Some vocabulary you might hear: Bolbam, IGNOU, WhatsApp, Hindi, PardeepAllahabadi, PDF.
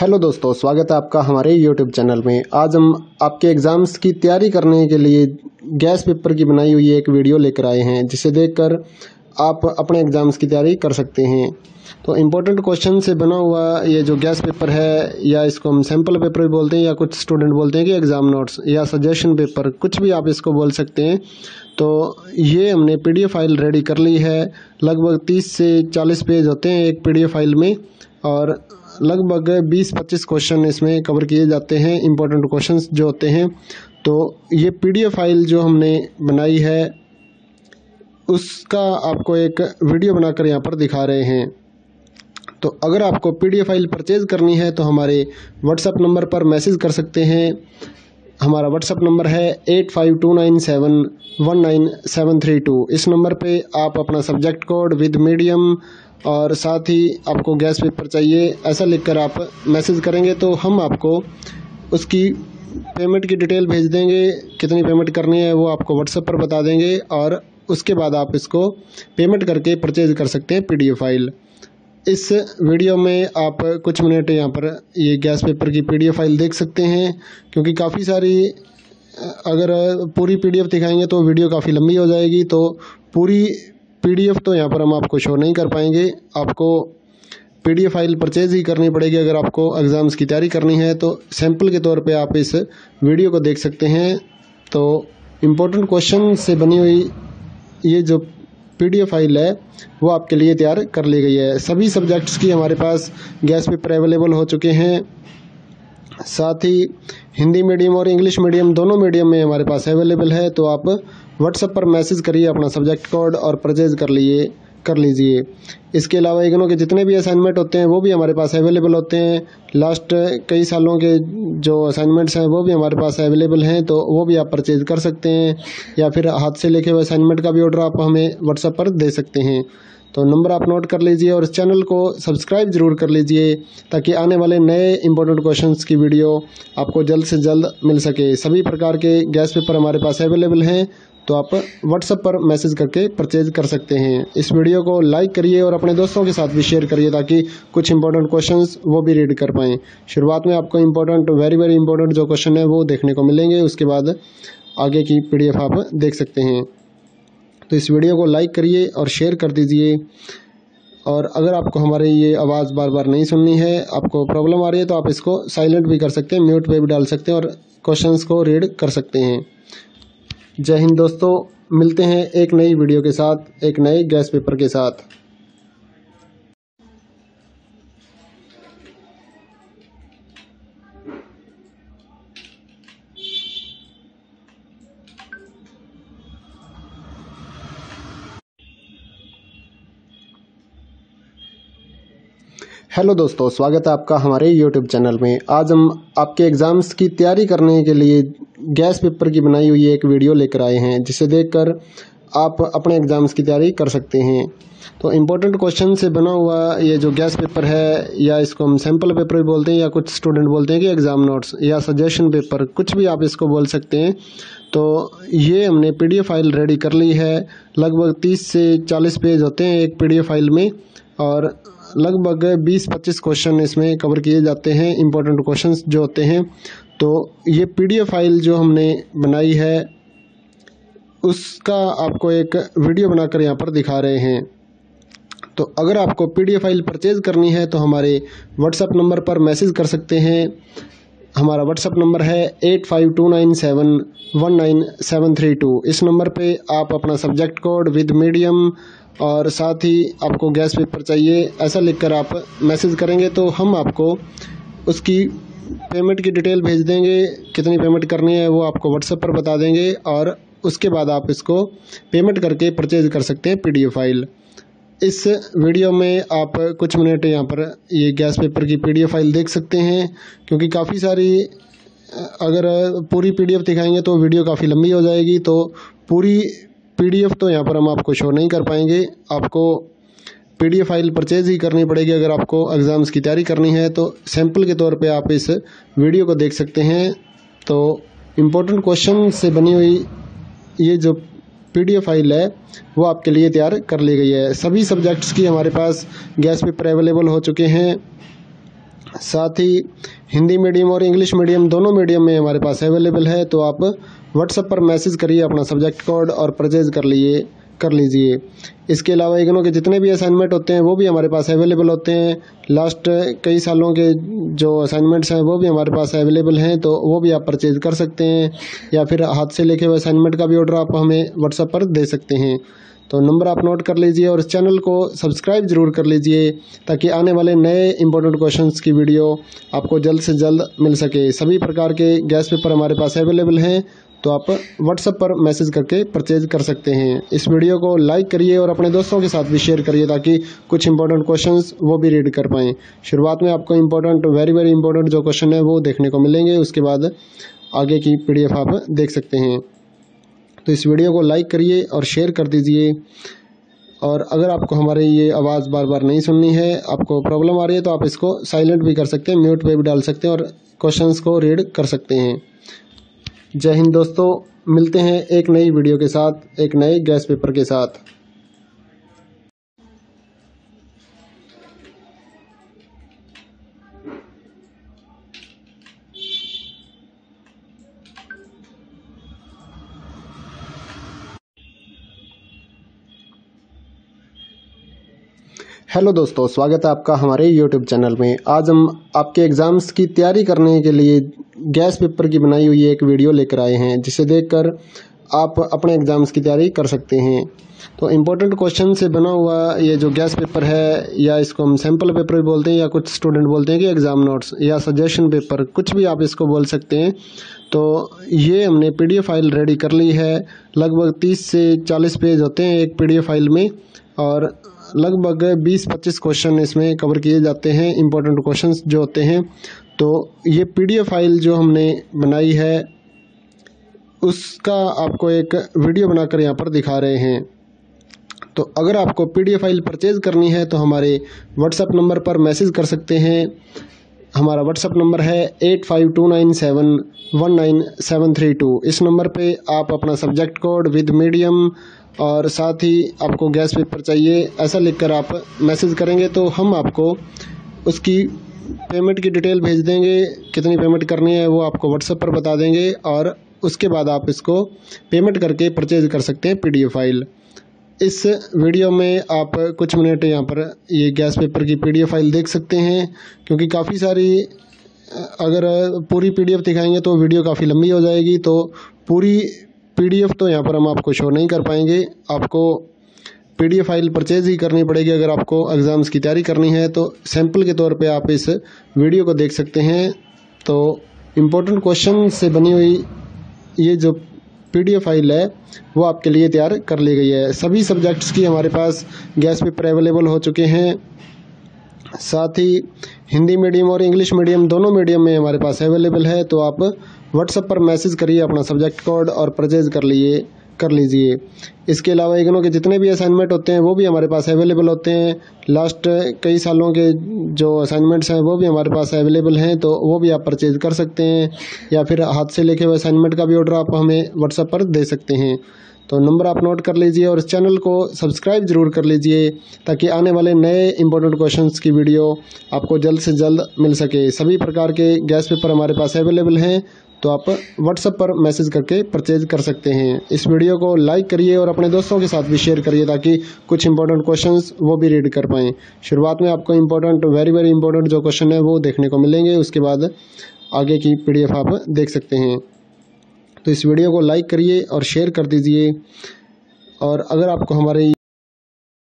Hello दोस्तों, स्वागत है आपका हमारे यूट्यूब चैनल में। आज हम आपके एग्ज़ाम्स की तैयारी करने के लिए गैस पेपर की बनाई हुई एक वीडियो लेकर आए हैं, जिसे देखकर आप अपने एग्ज़ाम्स की तैयारी कर सकते हैं। तो इम्पोर्टेंट क्वेश्चन से बना हुआ ये जो गैस पेपर है, या इसको हम सैम्पल पेपर भी बोलते हैं, या कुछ स्टूडेंट बोलते हैं कि एग्ज़ाम नोट्स या सजेशन पेपर, कुछ भी आप इसको बोल सकते हैं। तो ये हमने PDF फाइल रेडी कर ली है। लगभग 30 से 40 पेज होते हैं एक PDF फाइल में, और लगभग 20-25 क्वेश्चन इसमें कवर किए जाते हैं, इंपॉर्टेंट क्वेश्चंस जो होते हैं। तो ये PDF फाइल जो हमने बनाई है, उसका आपको एक वीडियो बनाकर यहाँ पर दिखा रहे हैं। तो अगर आपको PDF फाइल परचेज़ करनी है तो हमारे व्हाट्सएप नंबर पर मैसेज कर सकते हैं। हमारा व्हाट्सएप नंबर है 8529719732। इस नंबर पे आप अपना सब्जेक्ट कोड विद मीडियम और साथ ही आपको गैस पेपर चाहिए ऐसा लिखकर आप मैसेज करेंगे तो हम आपको उसकी पेमेंट की डिटेल भेज देंगे। कितनी पेमेंट करनी है वो आपको व्हाट्सएप पर बता देंगे, और उसके बाद आप इसको पेमेंट करके परचेज़ कर सकते हैं PDF फाइल। इस वीडियो में आप कुछ मिनट यहाँ पर ये गैस पेपर की PDF फाइल देख सकते हैं, क्योंकि काफ़ी सारी, अगर पूरी PDF दिखाएंगे तो वीडियो काफ़ी लंबी हो जाएगी। तो पूरी PDF तो यहाँ पर हम आपको शो नहीं कर पाएंगे। आपको PDF फाइल परचेज़ ही करनी पड़ेगी अगर आपको एग्ज़ाम्स की तैयारी करनी है। तो सैंपल के तौर पे आप इस वीडियो को देख सकते हैं। तो इम्पोर्टेंट क्वेश्चन से बनी हुई ये जो PDF फाइल है वो आपके लिए तैयार कर ली गई है। सभी सब्जेक्ट्स की हमारे पास गैस पेपर अवेलेबल हो चुके हैं, साथ ही हिंदी मीडियम और इंग्लिश मीडियम दोनों मीडियम में हमारे पास अवेलेबल है। तो आप व्हाट्सएप पर मैसेज करिए अपना सब्जेक्ट कोड और परचेज़ कर लीजिए। इसके अलावा IGNOU के जितने भी असाइनमेंट होते हैं वो भी हमारे पास अवेलेबल होते हैं। लास्ट कई सालों के जो असाइनमेंट्स हैं वो भी हमारे पास अवेलेबल हैं, तो वो भी आप परचेज़ कर सकते हैं, या फिर हाथ से लिखे हुए असाइनमेंट का भी ऑर्डर आप हमें व्हाट्सएप पर दे सकते हैं। तो नंबर आप नोट कर लीजिए और चैनल को सब्सक्राइब ज़रूर कर लीजिए, ताकि आने वाले नए इंपॉर्टेंट क्वेश्चंस की वीडियो आपको जल्द से जल्द मिल सके। सभी प्रकार के गैस पेपर हमारे पास अवेलेबल हैं, तो आप व्हाट्सएप पर मैसेज करके परचेज कर सकते हैं। इस वीडियो को लाइक करिए और अपने दोस्तों के साथ भी शेयर करिए, ताकि कुछ इंपॉर्टेंट क्वेश्चंस वो भी रीड कर पाएँ। शुरुआत में आपको इंपॉर्टेंट, वेरी इंपॉर्टेंट जो क्वेश्चन है वो देखने को मिलेंगे, उसके बाद आगे की PDF आप देख सकते हैं। तो इस वीडियो को लाइक करिए और शेयर कर दीजिए। और अगर आपको हमारी ये आवाज़ बार-बार नहीं सुननी है, आपको प्रॉब्लम आ रही है, तो आप इसको साइलेंट भी कर सकते हैं, म्यूट पे भी डाल सकते हैं और क्वेश्चंस को रीड कर सकते हैं। जय हिंद दोस्तों, मिलते हैं एक नई वीडियो के साथ, एक नए गैस पेपर के साथ। हेलो दोस्तों, स्वागत है आपका हमारे यूट्यूब चैनल में। आज हम आपके एग्ज़ाम्स की तैयारी करने के लिए गैस पेपर की बनाई हुई एक वीडियो लेकर आए हैं, जिसे देखकर आप अपने एग्ज़ाम्स की तैयारी कर सकते हैं। तो इम्पोर्टेंट क्वेश्चन से बना हुआ ये जो गैस पेपर है, या इसको हम सैम्पल पेपर भी बोलते हैं, या कुछ स्टूडेंट बोलते हैं कि एग्ज़ाम नोट्स या सजेशन पेपर, कुछ भी आप इसको बोल सकते हैं। तो ये हमने PDF फाइल रेडी कर ली है। लगभग 30 से 40 पेज होते हैं एक PDF फाइल में, और लगभग 20-25 क्वेश्चन इसमें कवर किए जाते हैं, इंपॉर्टेंट क्वेश्चंस जो होते हैं। तो ये PDF फाइल जो हमने बनाई है, उसका आपको एक वीडियो बनाकर यहाँ पर दिखा रहे हैं। तो अगर आपको PDF फाइल परचेज़ करनी है तो हमारे व्हाट्सएप नंबर पर मैसेज कर सकते हैं। हमारा व्हाट्सएप नंबर है 8529719732। इस नंबर पे आप अपना सब्जेक्ट कोड विद मीडियम और साथ ही आपको गैस पेपर चाहिए ऐसा लिखकर आप मैसेज करेंगे तो हम आपको उसकी पेमेंट की डिटेल भेज देंगे। कितनी पेमेंट करनी है वो आपको व्हाट्सएप पर बता देंगे, और उसके बाद आप इसको पेमेंट करके परचेज़ कर सकते हैं PDF फाइल। इस वीडियो में आप कुछ मिनट यहाँ पर ये गैस पेपर की PDF फाइल देख सकते हैं, क्योंकि काफ़ी सारी, अगर पूरी PDF दिखाएंगे तो वीडियो काफ़ी लंबी हो जाएगी। तो पूरी PDF तो यहाँ पर हम आपको शो नहीं कर पाएंगे। आपको PDF फाइल परचेज़ ही करनी पड़ेगी अगर आपको एग्ज़ाम्स की तैयारी करनी है। तो सैम्पल के तौर पे आप इस वीडियो को देख सकते हैं। तो इम्पोर्टेंट क्वेश्चन से बनी हुई ये जो PDF फाइल है वो आपके लिए तैयार कर ली गई है। सभी सब्जेक्ट्स की हमारे पास गैस पेपर अवेलेबल हो चुके हैं, साथ ही हिंदी मीडियम और इंग्लिश मीडियम दोनों मीडियम में हमारे पास अवेलेबल है। तो आप व्हाट्सएप पर मैसेज करिए, अपना सब्जेक्ट कोड और परचेज कर लीजिए। इसके अलावा इग्नो के जितने भी असाइनमेंट होते हैं वो भी हमारे पास अवेलेबल होते हैं। लास्ट कई सालों के जो असाइनमेंट्स हैं वो भी हमारे पास अवेलेबल हैं, तो वो भी आप परचेज कर सकते हैं, या फिर हाथ से लिखे हुए असाइनमेंट का भी ऑर्डर आप हमें व्हाट्सएप पर दे सकते हैं। तो नंबर आप नोट कर लीजिए और इस चैनल को सब्सक्राइब जरूर कर लीजिए ताकि आने वाले नए इंपॉर्टेंट क्वेश्चंस की वीडियो आपको जल्द से जल्द मिल सके। सभी प्रकार के गैस पेपर हमारे पास अवेलेबल हैं, तो आप व्हाट्सएप पर मैसेज करके परचेज कर सकते हैं। इस वीडियो को लाइक करिए और अपने दोस्तों के साथ भी शेयर करिए ताकि कुछ इंपॉर्टेंट क्वेश्चंस वो भी रीड कर पाएँ। शुरुआत में आपको इंपॉर्टेंट वेरी इंपॉर्टेंट जो क्वेश्चन है वो देखने को मिलेंगे, उसके बाद आगे की PDF आप देख सकते हैं। तो इस वीडियो को लाइक करिए और शेयर कर दीजिए। और अगर आपको हमारी ये आवाज़ बार बार नहीं सुननी है, आपको प्रॉब्लम आ रही है, तो आप इसको साइलेंट भी कर सकते हैं, म्यूट पे भी डाल सकते हैं और क्वेश्चंस को रीड कर सकते हैं। जय हिंद दोस्तों, मिलते हैं एक नई वीडियो के साथ, एक नए गैस पेपर के साथ। हेलो दोस्तों, स्वागत है आपका हमारे YouTube चैनल में। आज हम आपके एग्ज़ाम्स की तैयारी करने के लिए गैस पेपर की बनाई हुई एक वीडियो लेकर आए हैं, जिसे देखकर आप अपने एग्ज़ाम्स की तैयारी कर सकते हैं। तो इम्पोर्टेंट क्वेश्चन से बना हुआ ये जो गैस पेपर है, या इसको हम सैम्पल पेपर भी बोलते हैं, या कुछ स्टूडेंट बोलते हैं कि एग्ज़ाम नोट्स या सजेशन पेपर, कुछ भी आप इसको बोल सकते हैं। तो ये हमने PDF फाइल रेडी कर ली है। लगभग 30 से 40 पेज होते हैं एक PDF फाइल में, और लगभग 20-25 क्वेश्चन इसमें कवर किए जाते हैं, इंपॉर्टेंट क्वेश्चंस जो होते हैं। तो ये PDF फाइल जो हमने बनाई है उसका आपको एक वीडियो बनाकर यहाँ पर दिखा रहे हैं। तो अगर आपको PDF फाइल परचेज करनी है तो हमारे WhatsApp नंबर पर मैसेज कर सकते हैं। हमारा WhatsApp नंबर है 8529719732। इस नंबर पे आप अपना सब्जेक्ट कोड विद मीडियम और साथ ही आपको गैस पेपर चाहिए ऐसा लिखकर आप मैसेज करेंगे तो हम आपको उसकी पेमेंट की डिटेल भेज देंगे। कितनी पेमेंट करनी है वो आपको WhatsApp पर बता देंगे, और उसके बाद आप इसको पेमेंट करके परचेज कर सकते हैं PDF फाइल। इस वीडियो में आप कुछ मिनट यहाँ पर ये गैस पेपर की PDF फाइल देख सकते हैं, क्योंकि काफ़ी सारी, अगर पूरी PDF दिखाएंगे तो वीडियो काफ़ी लंबी हो जाएगी, तो पूरी PDF तो यहाँ पर हम आपको शो नहीं कर पाएंगे। आपको PDF फाइल परचेज ही करनी पड़ेगी अगर आपको एग्ज़ाम्स की तैयारी करनी है। तो सैंपल के तौर पे आप इस वीडियो को देख सकते हैं। तो इम्पोर्टेंट क्वेश्चन से बनी हुई ये जो PDF फाइल है वो आपके लिए तैयार कर ली गई है। सभी सब्जेक्ट्स की हमारे पास गैस पेपर अवेलेबल हो चुके हैं। साथ ही हिंदी मीडियम और इंग्लिश मीडियम दोनों मीडियम में हमारे पास अवेलेबल है। तो आप व्हाट्सएप पर मैसेज करिए, अपना सब्जेक्ट कोड और परचेज कर लीजिए। इसके अलावा इग्नो के जितने भी असाइनमेंट होते हैं वो भी हमारे पास अवेलेबल होते हैं। लास्ट कई सालों के जो असाइनमेंट्स हैं वो भी हमारे पास अवेलेबल हैं, तो वो भी आप परचेज कर सकते हैं, या फिर हाथ से लिखे हुए असाइनमेंट का भी ऑर्डर आप हमें व्हाट्सएप पर दे सकते हैं। तो नंबर आप नोट कर लीजिए और इस चैनल को सब्सक्राइब जरूर कर लीजिए ताकि आने वाले नए इंपॉर्टेंट क्वेश्चंस की वीडियो आपको जल्द से जल्द मिल सके। सभी प्रकार के गैस पेपर हमारे पास अवेलेबल हैं, तो आप व्हाट्सएप पर मैसेज करके परचेज कर सकते हैं। इस वीडियो को लाइक करिए और अपने दोस्तों के साथ भी शेयर करिए ताकि कुछ इंपॉर्टेंट क्वेश्चंस वो भी रीड कर पाएँ। शुरुआत में आपको इंपॉर्टेंट वेरी इंपॉर्टेंट जो क्वेश्चन है वो देखने को मिलेंगे, उसके बाद आगे की PDF आप देख सकते हैं। तो इस वीडियो को लाइक करिए और शेयर कर दीजिए। और अगर आपको हमारे